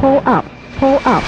pull up, pull up.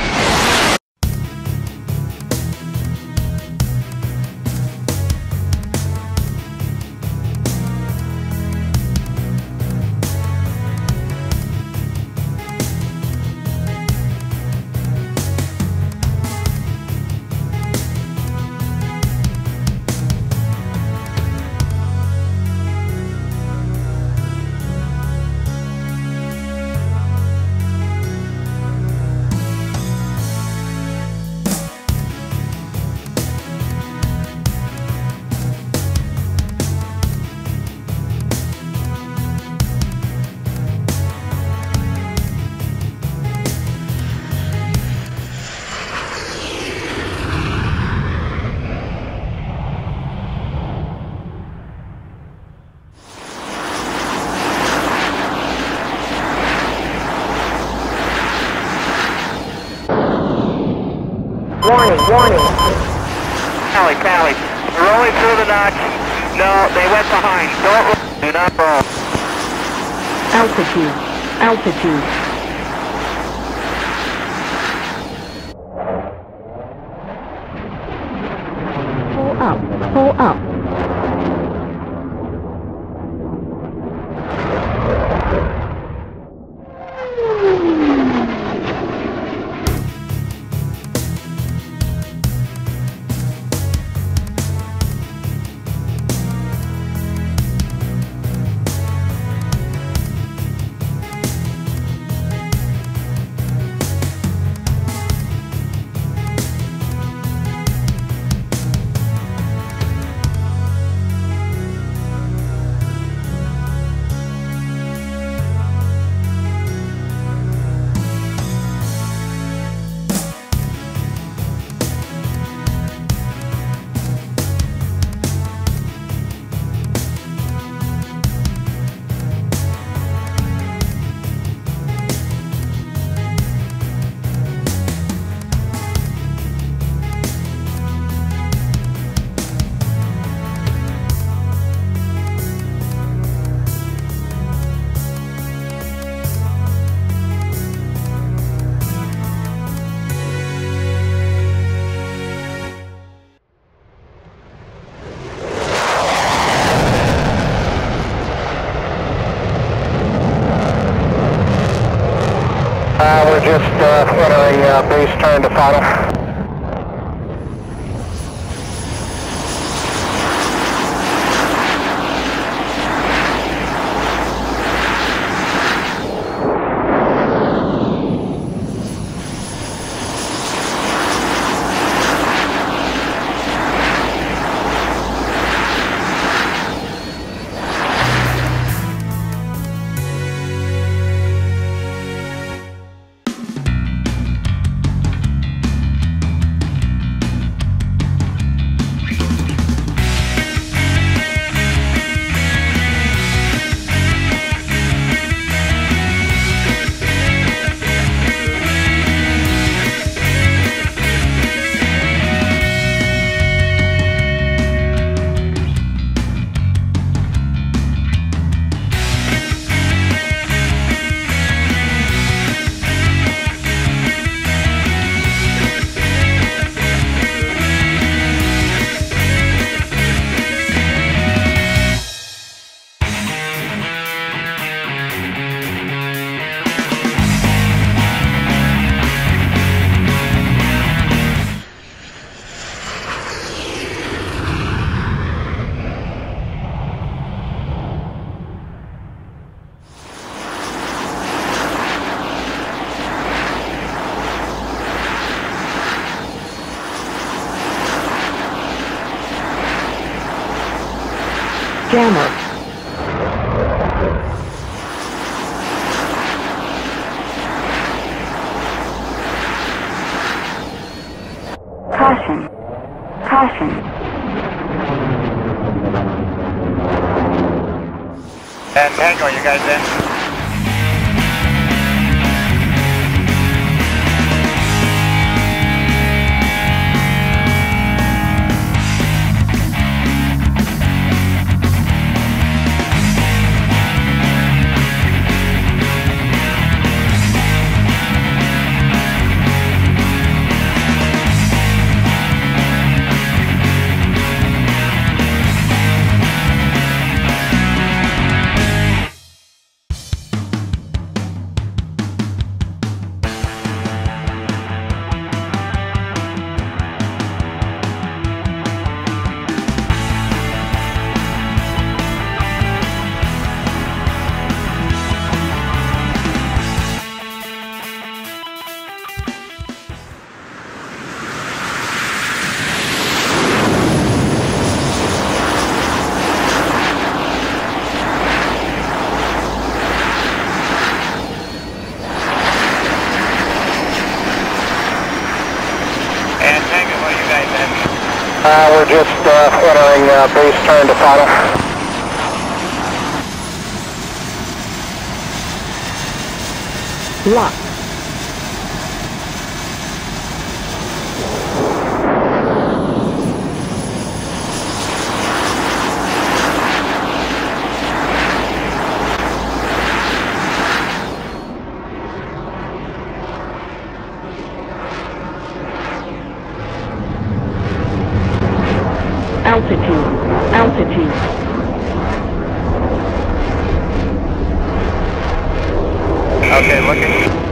Warning, warning. Cali, Cali. Rolling through the notch. No, they went behind. Don't, do not roll. Altitude, altitude. Base turn to final. Jammer. Caution. Caution. And Tango, you guys in? We're just entering base turn to final. Lock. Altitude. Okay, looking.